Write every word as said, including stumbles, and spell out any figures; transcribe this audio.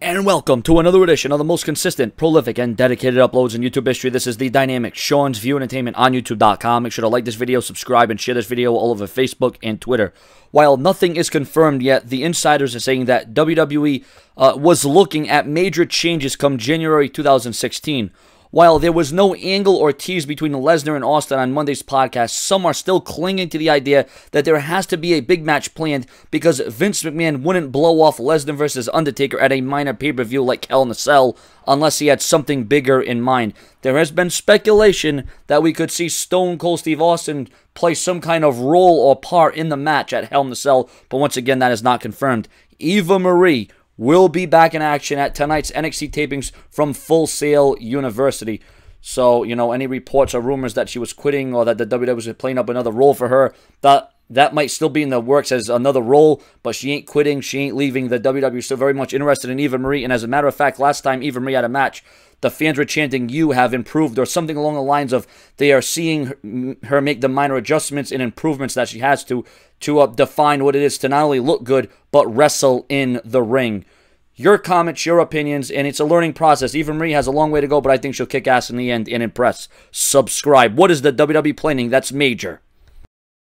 And welcome to another edition of the most consistent, prolific, and dedicated uploads in YouTube history. This is the Dynamic Sean's View Entertainment on YouTube dot com. Make sure to like this video, subscribe, and share this video all over Facebook and Twitter. While nothing is confirmed yet, the insiders are saying that W W E uh, was looking at major changes come January two thousand sixteen. While there was no angle or tease between Lesnar and Austin on Monday's podcast, some are still clinging to the idea that there has to be a big match planned because Vince McMahon wouldn't blow off Lesnar versus Undertaker at a minor pay-per-view like Hell in a Cell unless he had something bigger in mind. There has been speculation that we could see Stone Cold Steve Austin play some kind of role or part in the match at Hell in a Cell, but once again, that is not confirmed. Eva Marie will be back in action at tonight's N X T tapings from Full Sail University. So, you know, any reports or rumors that she was quitting or that the W W E was playing up another role for her, that, that might still be in the works as another role, but she ain't quitting, she ain't leaving. The W W E is still very much interested in Eva Marie, and as a matter of fact, last time Eva Marie had a match, the fans were chanting, "You have improved," or something along the lines of they are seeing her make the minor adjustments and improvements that she has to to uh, define what it is to not only look good, but wrestle in the ring. Your comments, your opinions, and it's a learning process. Eva Marie has a long way to go, but I think she'll kick ass in the end and impress. Subscribe. What is the W W E planning? That's major.